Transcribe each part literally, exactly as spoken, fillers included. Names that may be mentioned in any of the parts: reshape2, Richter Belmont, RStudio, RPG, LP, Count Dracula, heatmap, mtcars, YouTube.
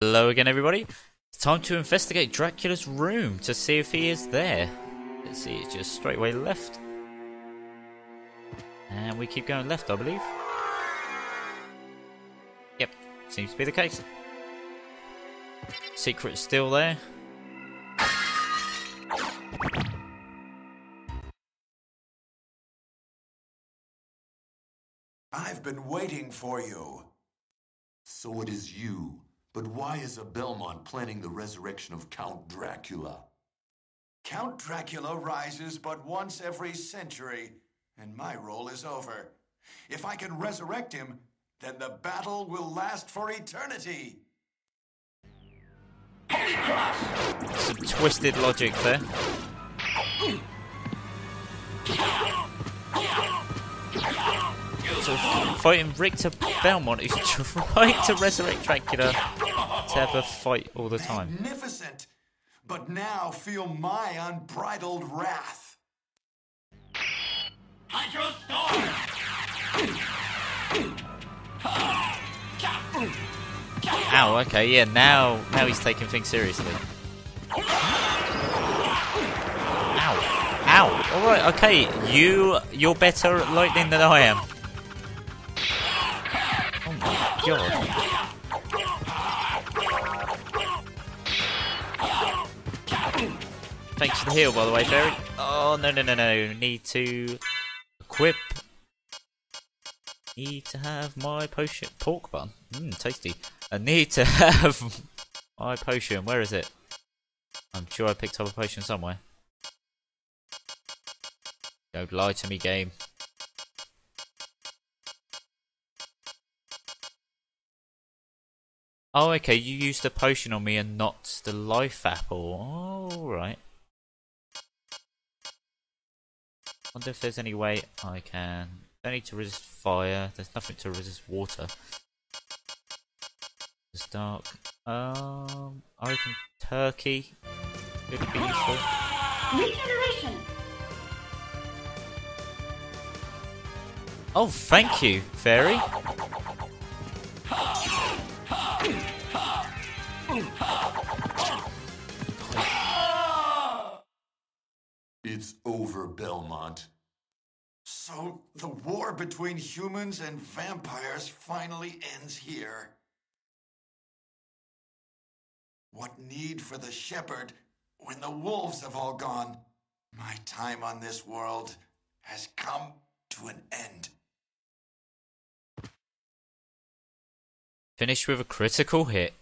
Hello again, everybody. It's time to investigate Dracula's room to see if he is there. Let's see, it's just straight away left. And we keep going left, I believe. Yep, seems to be the case. Secret's still there. I've been waiting for you. So it is you. But why is a Belmont planning the resurrection of Count Dracula? Count Dracula rises but once every century, and my role is over. If I can resurrect him, then the battle will last for eternity. Some twisted logic there. So fighting Richter Belmont, who's trying to resurrect Dracula, to have a fight all the time. Magnificent! But now feel my unbridled wrath. Ow, okay, yeah, now now he's taking things seriously. Ow. Ow. Alright, okay, you you're better at lightning than I am. Oh my god. Thanks for the heal, by the way, Barry. Oh, no, no, no, no. Need to equip. Need to have my potion. Pork bun. Mmm, tasty. I need to have my potion. Where is it? I'm sure I picked up a potion somewhere. Don't lie to me, game. Oh, okay. You used the potion on me and not the life apple. All right. I wonder if there's any way I can. Don't need to resist fire. There's nothing to resist water. It's dark. Um, I reckon turkey could be useful. Regeneration. Oh, thank you, fairy. It's over, Belmont. So, the war between humans and vampires finally ends here. What need for the shepherd when the wolves have all gone? My time on this world has come to an end. Finished with a critical hit.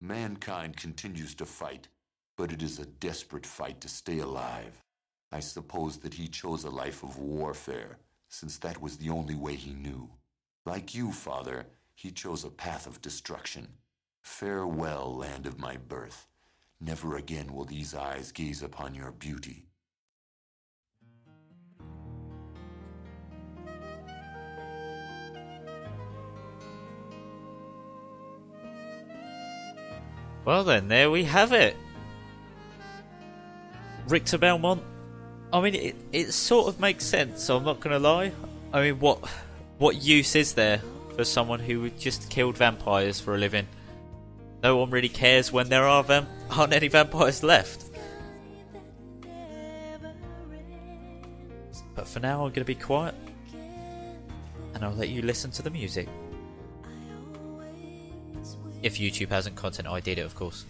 Mankind continues to fight, but it is a desperate fight to stay alive. I suppose that he chose a life of warfare, since that was the only way he knew. Like you, Father, he chose a path of destruction. Farewell, land of my birth. Never again will these eyes gaze upon your beauty. Well then, there we have it. Richter Belmont. I mean, it, it sort of makes sense, so I'm not going to lie. I mean, what what use is there for someone who just killed vampires for a living? No one really cares when there are vamp aren't any vampires left. But for now, I'm going to be quiet. And I'll let you listen to the music. If YouTube hasn't content I D it, of course.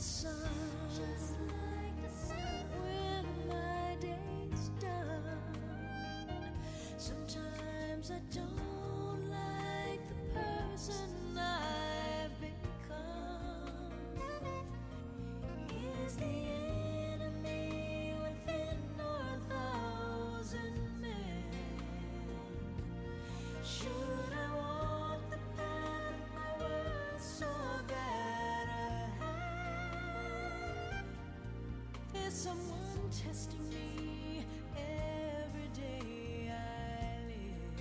the sun, just like the sun, when my day's done. Sometimes I don't like the person I've become. Is the enemy within our thousand men? Should I walk the path my words so bad I have? There's someone testing me every day I live.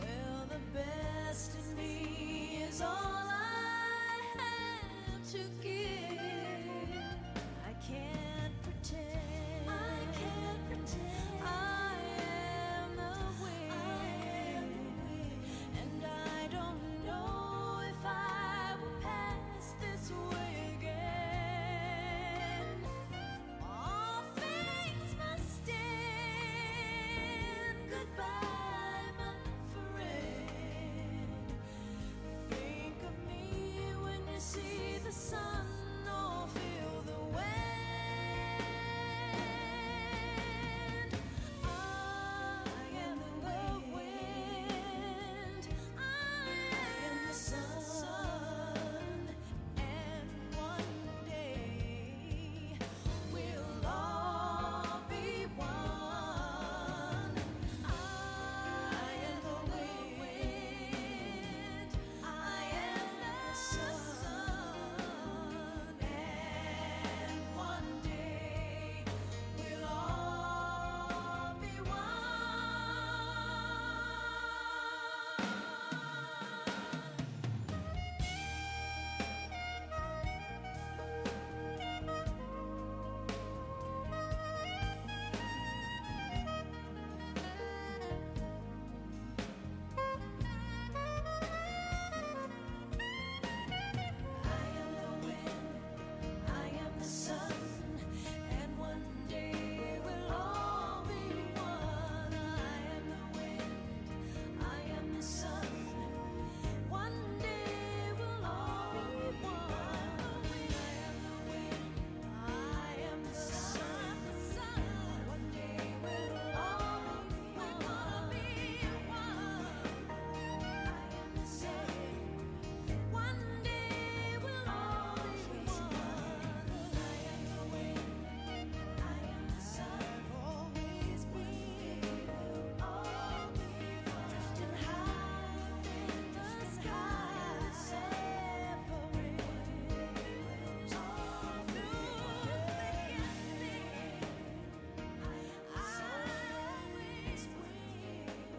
Well, the best in me is all I have to give. I can't pretend. I can't pretend. I am the wind, and I don't know if I will pass this way again. All things must end. Goodbye, my friend. Think of me when you see the sun or feel the wind. I am the wind. I am the sun. And one day we'll all be one. I am the wind. I am the sun. And one day we'll all be one. I am the wind, I am the sun, and one day we'll all be one. I am the wind, I am the sun, one day we'll all be one. I am the wind, I am the sun, one day we'll all be one. I am the sun. One day we'll all be one. I am the wind, I am the sun. Always be we'll all be one. Drifting high in the sky, separated all through the ending. I always will all be one. I will find only life and death. Save my friend. All be one. I am the wind. I am the sun. I am the sun.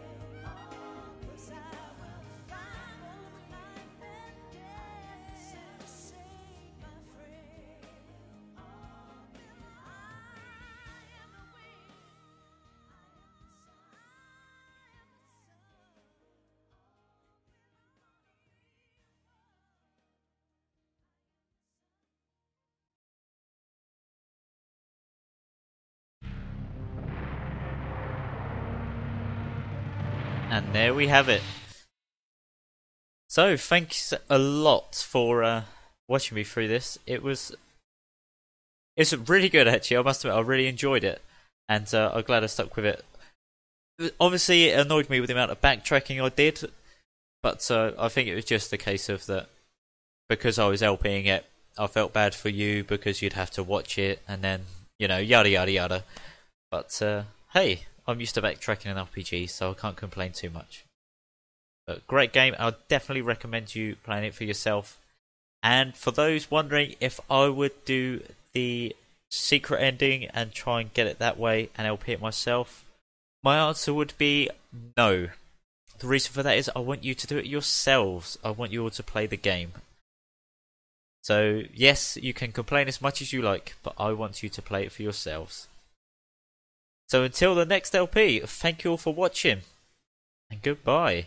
All be one. And there we have it. So, thanks a lot for uh, watching me through this. It was it's really good, actually. I must admit, I really enjoyed it. And uh, I'm glad I stuck with it. Obviously, it annoyed me with the amount of backtracking I did. But uh, I think it was just a case of that. Because I was LPing it, I felt bad for you because you'd have to watch it. And then, you know, yada, yada, yada. But, uh, hey, I'm used to backtracking in R P G, so I can't complain too much. But great game. I'll definitely recommend you playing it for yourself. And for those wondering if I would do the secret ending and try and get it that way and L P it myself, my answer would be no. The reason for that is I want you to do it yourselves. I want you all to play the game. So yes, you can complain as much as you like, but I want you to play it for yourselves. So until the next L P, thank you all for watching, and goodbye.